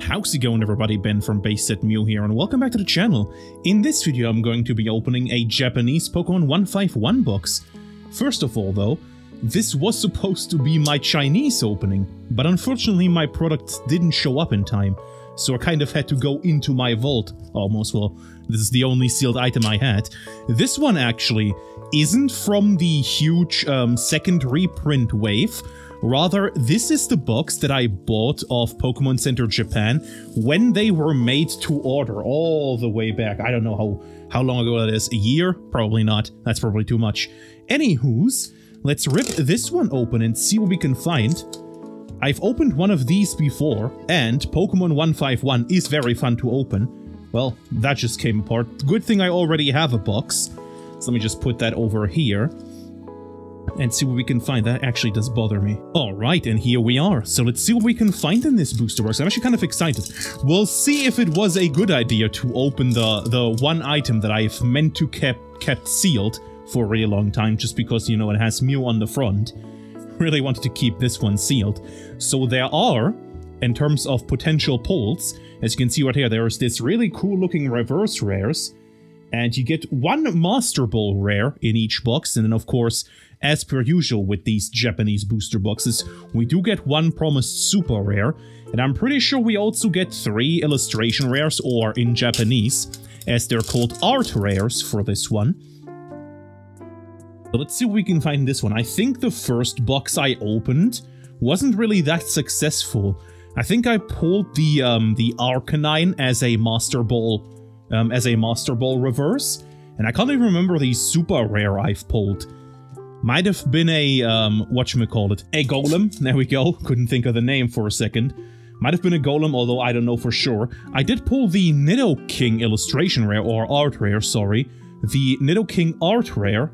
How's it going, everybody? Ben from Base Set Mew here, and welcome back to the channel. In this video I'm going to be opening a Japanese Pokémon 151 box. First of all though, this was supposed to be my Chinese opening, but unfortunately my product didn't show up in time, so I kind of had to go into my vault, almost. Well, this is the only sealed item I had. This one actually isn't from the huge second reprint wave. Rather, this is the box that I bought off Pokemon Center Japan when they were made to order all the way back. I don't know how long ago that is. A year? Probably not. That's probably too much. Anywho's, let's rip this one open and see what we can find. I've opened one of these before, and Pokemon 151 is very fun to open. Well, that just came apart. Good thing I already have a box. So let me just put that over here and see what we can find. That actually does bother me. Alright, and here we are. So let's see what we can find in this booster box. I'm actually kind of excited. We'll see if it was a good idea to open the one item that I've meant to kept sealed for a really long time, just because, you know, it has Mew on the front. Really wanted to keep this one sealed. So there are, in terms of potential pulls, as you can see right here, there's this really cool looking reverse rares. And you get one Master Ball rare in each box, and then of course, as per usual with these Japanese booster boxes, we do get one promised super rare, and I'm pretty sure we also get 3 illustration rares, or in Japanese, as they're called, art rares for this one. So let's see what we can find in this one. I think the first box I opened wasn't really that successful. I think I pulled the Arcanine as a Master Ball reverse, and I can't even remember the super rare I've pulled. Might have been a, whatchamacallit, a golem, there we go, couldn't think of the name for a second. Might have been a golem, although I don't know for sure. I did pull the Nidoking illustration rare, or art rare, sorry. The Nidoking art rare.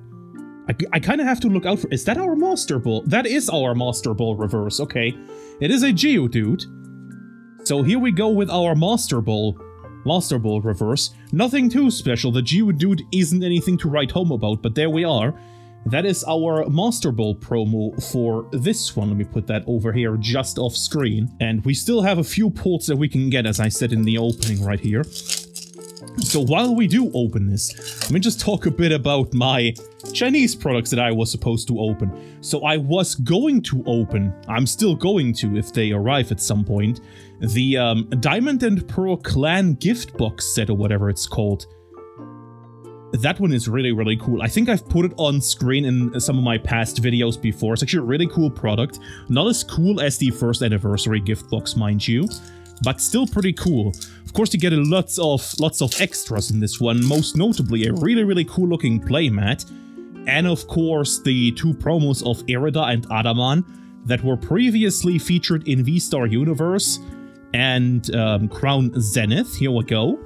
I kind of have to look out for, is that our Master Ball? That is our Master Ball reverse, okay. It is a Geodude. So here we go with our Master Ball. Master Ball reverse. Nothing too special, the Geodude isn't anything to write home about, but there we are. That is our Master Ball promo for this one. Let me put that over here just off screen. And we still have a few pulls that we can get, as I said in the opening right here. So while we do open this, let me just talk a bit about my Chinese products that I was supposed to open. So I was going to open, I'm still going to if they arrive at some point, the Diamond and Pearl Clan Gift Box set, or whatever it's called. That one is really, really cool. I think I've put it on screen in some of my past videos before. It's actually a really cool product. Not as cool as the first anniversary gift box, mind you, but still pretty cool. Of course, you get lots of extras in this one, most notably a really, really cool looking playmat. And of course, the 2 promos of Irida and Adaman that were previously featured in V-Star Universe and Crown Zenith. Here we go.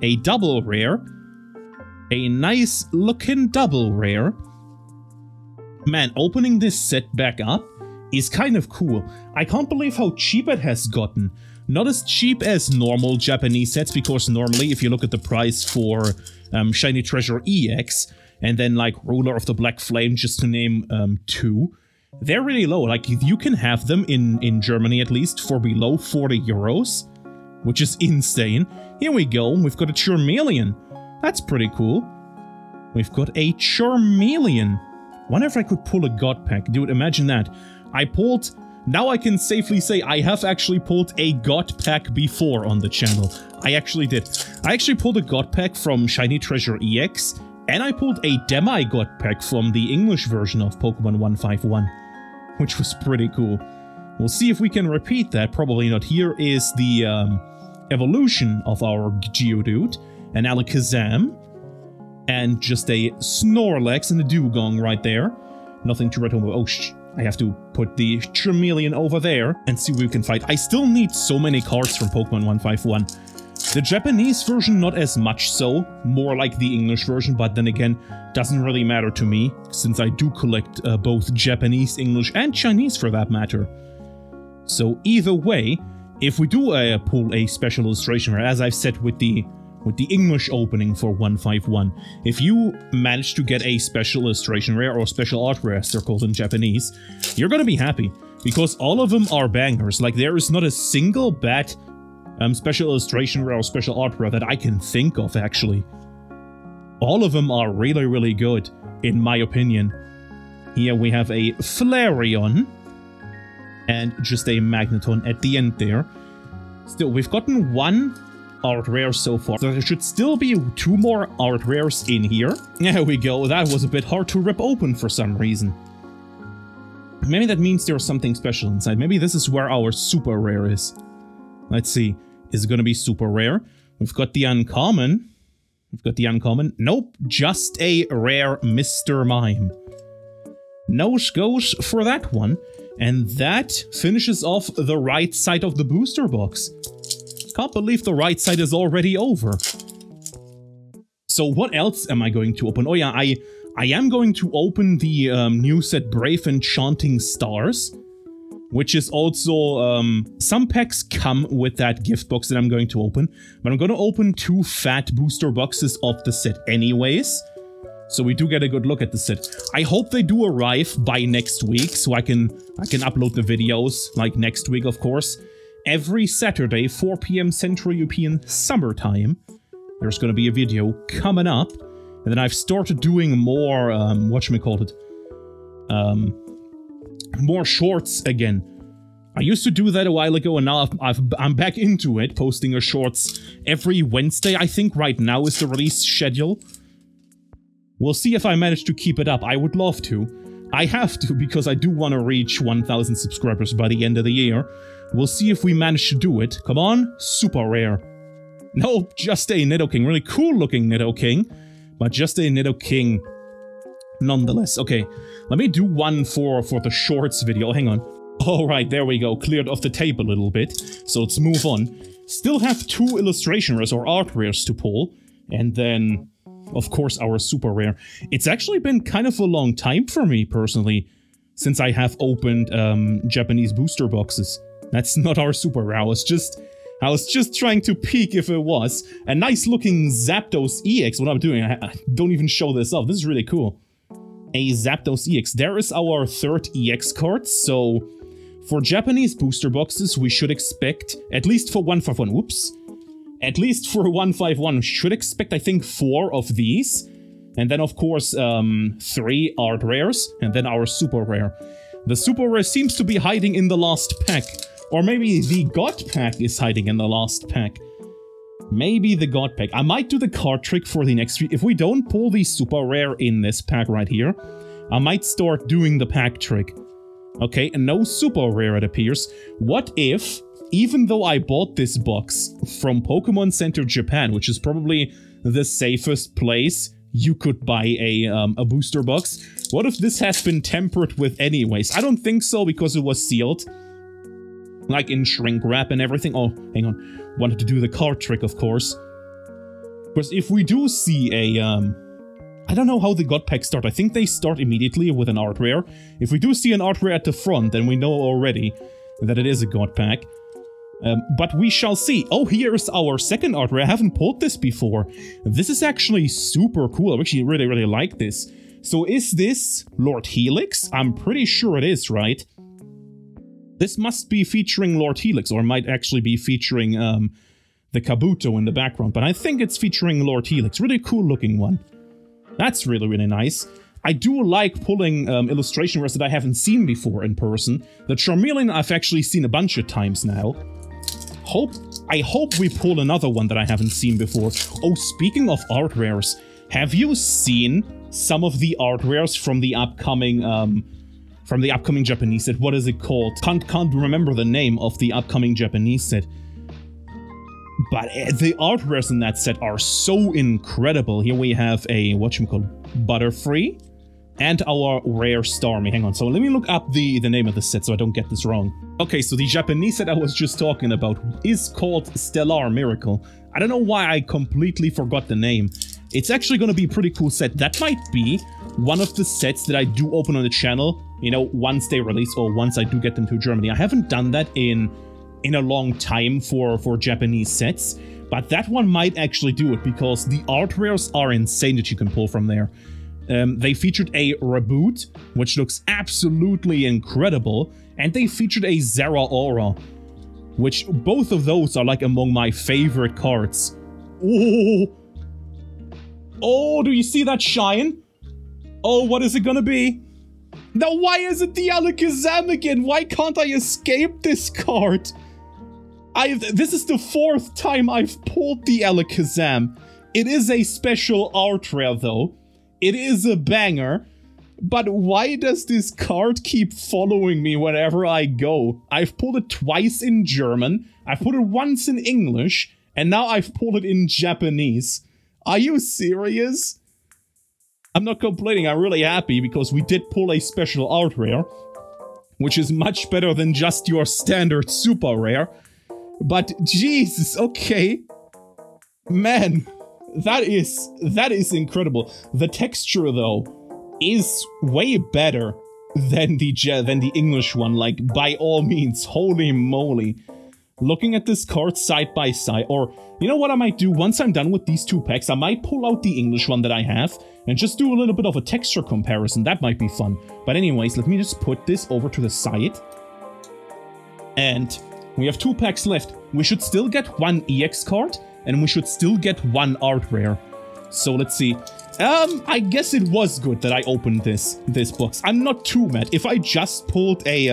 A double rare. A nice looking double rare. Man, opening this set back up is kind of cool. I can't believe how cheap it has gotten. Not as cheap as normal Japanese sets, because normally if you look at the price for Shiny Treasure EX, and then like Ruler of the Black Flame, just to name 2. They're really low. Like, you can have them in Germany at least for below 40 euros, which is insane. Here we go. We've got a Charmeleon. That's pretty cool. We've got a Charmeleon. Wonder if I could pull a God Pack. Dude, imagine that. I pulled... Now I can safely say I have actually pulled a God Pack before on the channel. I actually did. I actually pulled a God Pack from Shiny Treasure EX, and I pulled a Demigod Pack from the English version of Pokemon 151, which was pretty cool. We'll see if we can repeat that, probably not. Here is the evolution of our Geodude, an Alakazam, and just a Snorlax and a Dewgong right there. Nothing to write home about. Oh, I have to put the Charmeleon over there and see what we can fight. I still need so many cards from Pokemon 151. The Japanese version, not as much so, more like the English version, but then again, doesn't really matter to me, since I do collect both Japanese, English, and Chinese for that matter. So either way, if we do pull a special illustration, as I've said with the English opening for 151. If you manage to get a special illustration rare, or special art rare as they're called in Japanese, you're gonna be happy, because all of them are bangers. Like, there is not a single bad special illustration or special opera that I can think of, actually. All of them are really, really good, in my opinion. Here we have a Flareon and just a Magneton at the end there. Still, we've gotten one art rare so far. There should still be two more art rares in here. There we go. That was a bit hard to rip open for some reason. Maybe that means there's something special inside. Maybe this is where our super rare is. Let's see. Is it going to be super rare? We've got the uncommon. We've got the uncommon. Nope. Just a rare Mr. Mime. No goes for that one. And that finishes off the right side of the booster box. Can't believe the right side is already over. So what else am I going to open? Oh yeah, I am going to open the new set Brave and Chanting Stars, which is also, some packs come with that gift box that I'm going to open, but I'm going to open two fat booster boxes of the set anyways. So we do get a good look at the set. I hope they do arrive by next week so I can upload the videos like next week, of course. Every Saturday, 4 p.m. Central European summertime, there's going to be a video coming up. And then I've started doing more, more shorts again. I used to do that a while ago, and now I'm back into it, posting a shorts every Wednesday, I think right now is the release schedule. We'll see if I manage to keep it up. I would love to. I have to, because I do want to reach 1,000 subscribers by the end of the year. We'll see if we manage to do it. Come on, super rare. Nope, just a Nidoking. Really cool looking Nidoking, but just a Nidoking nonetheless. Okay, let me do one for the shorts video. Hang on. All right, there we go. Cleared off the tape a little bit. So let's move on. Still have two illustration rares or art rares to pull. And then, of course, our super rare. It's actually been kind of a long time for me personally, since I have opened Japanese booster boxes. That's not our super rare. I was just trying to peek if it was. A nice looking Zapdos EX. What I'm doing, I don't even show this off. This is really cool. A Zapdos EX. There is our third EX card. So for Japanese booster boxes, we should expect, at least for 151, whoops. At least for 151, we should expect, I think, 4 of these. And then, of course, 3 art rares. And then our super rare. The super rare seems to be hiding in the last pack. Or maybe the God Pack is hiding in the last pack. Maybe the God Pack. I might do the card trick for the next few. If we don't pull the super rare in this pack right here, I might start doing the pack trick. Okay, and no super rare it appears. What if, even though I bought this box from Pokemon Center Japan, which is probably the safest place you could buy a booster box, what if this has been tempered with anyways? I don't think so because it was sealed. Like in shrink wrap and everything. Oh, hang on. Wanted to do the card trick, of course. Because if we do see a... I don't know how the God Packs start. I think they start immediately with an art rare. If we do see an art rare at the front, then we know already that it is a God Pack. But we shall see. Oh, here's our second art rare. I haven't pulled this before. This is actually super cool. I actually really, really like this. So is this Lord Helix? I'm pretty sure it is, right? This must be featuring Lord Helix, or might actually be featuring the Kabuto in the background, but I think it's featuring Lord Helix. Really cool looking one. That's really, really nice. I do like pulling illustration rares that I haven't seen before in person. The Charmeleon I've actually seen a bunch of times now. I hope we pull another one that I haven't seen before. Oh, speaking of art rares, have you seen some of the art rares from the upcoming... From the upcoming Japanese set? What is it called? Can't remember the name of the upcoming Japanese set. But the art rares in that set are so incredible. Here we have a whatchamacallit Butterfree and our rare Starmie. Hang on, so let me look up the name of the set so I don't get this wrong. Okay, so the Japanese set I was just talking about is called Stellar Miracle. I don't know why I completely forgot the name. It's actually going to be a pretty cool set. That might be one of the sets that I do open on the channel, you know, once they release or once I do get them to Germany. I haven't done that in a long time for Japanese sets, but that one might actually do it because the art rares are insane that you can pull from there. They featured a Reboot, which looks absolutely incredible, and they featured a Zeraora, which both of those are like among my favorite cards. Ooh. Oh, do you see that shine? Oh, what is it gonna be? Now, why is it the Alakazam again? Why can't I escape this card? This is the fourth time I've pulled the Alakazam. It is a special art rare, though. It is a banger. But why does this card keep following me wherever I go? I've pulled it twice in German, I've pulled it once in English, and now I've pulled it in Japanese. Are you serious? I'm not complaining, I'm really happy because we did pull a special art rare, which is much better than just your standard super rare. But Jesus, okay. Man, that is incredible. The texture, though, is way better than the English one, like, by all means. Holy moly. Looking at this card side by side, or you know what I might do once I'm done with these two packs, I might pull out the English one that I have and just do a little bit of a texture comparison. That might be fun. But anyways, let me just put this over to the side. And we have two packs left. We should still get one EX card and we should still get one art rare. So let's see. I guess it was good that I opened this box. I'm not too mad. If I just pulled a,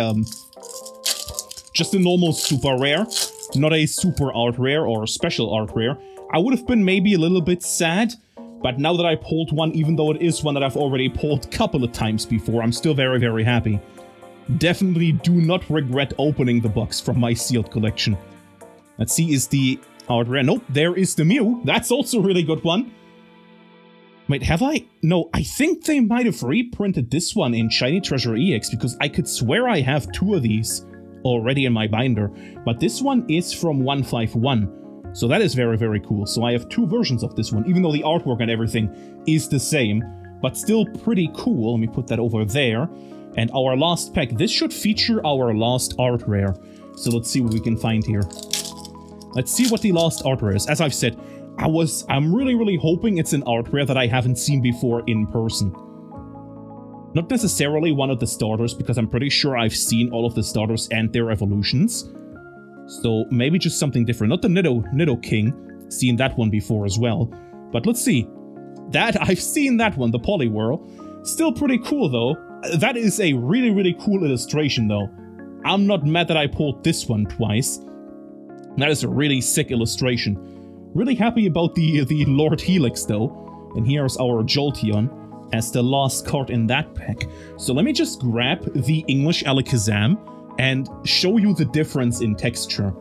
just a normal super rare, not a super art rare or special art rare, I would have been maybe a little bit sad. But now that I pulled one, even though it is one that I've already pulled a couple of times before, I'm still very, very happy. Definitely do not regret opening the box from my sealed collection. Let's see, is the art rare? Nope, there is the Mew. That's also a really good one. Wait, have I? No, I think they might have reprinted this one in Shiny Treasure EX because I could swear I have two of these already in my binder. But this one is from 151, so that is very, very cool. So I have two versions of this one, even though the artwork and everything is the same, but still pretty cool. Let me put that over there. And our last pack, this should feature our last art rare. So let's see what we can find here. Let's see what the last art rare is. As I've said, I'm really, really hoping it's an art rare that I haven't seen before in person. Not necessarily one of the starters, because I'm pretty sure I've seen all of the starters and their evolutions. So maybe just something different. Not the Nidoking, seen that one before as well. But let's see. That, I've seen that one, the Poliwhirl. Still pretty cool, though. That is a really, really cool illustration, though. I'm not mad that I pulled this one twice. That is a really sick illustration. Really happy about the Lord Helix, though. And here's our Jolteon as the last card in that pack. So let me just grab the English Alakazam and show you the difference in texture.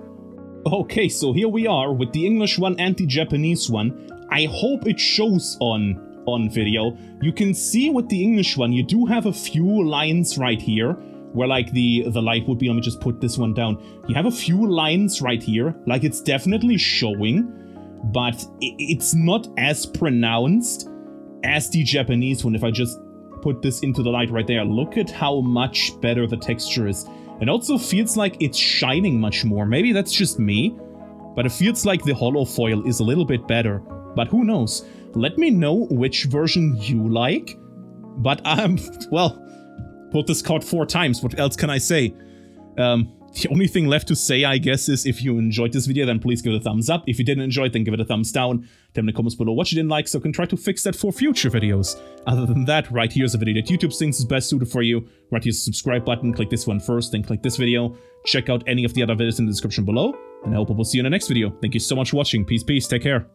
Okay, so here we are with the English one and the Japanese one. I hope it shows on video. You can see with the English one, you do have a few lines right here, where like the light would be. Let me just put this one down. You have a few lines right here, like it's definitely showing. But it's not as pronounced as the Japanese one. If I just put this into the light right there, look at how much better the texture is. It also feels like it's shining much more. Maybe that's just me, but it feels like the holo foil is a little bit better. But who knows? Let me know which version you like. But well, pulled this card four times. What else can I say? The only thing left to say, I guess, is if you enjoyed this video, then please give it a thumbs up. If you didn't enjoy it, then give it a thumbs down. Tell me in the comments below what you didn't like so I can try to fix that for future videos. Other than that, right here's a video that YouTube thinks is best suited for you. Right here's the subscribe button. Click this one first, then click this video. Check out any of the other videos in the description below. And I hope I will see you in the next video. Thank you so much for watching. Peace, peace. Take care.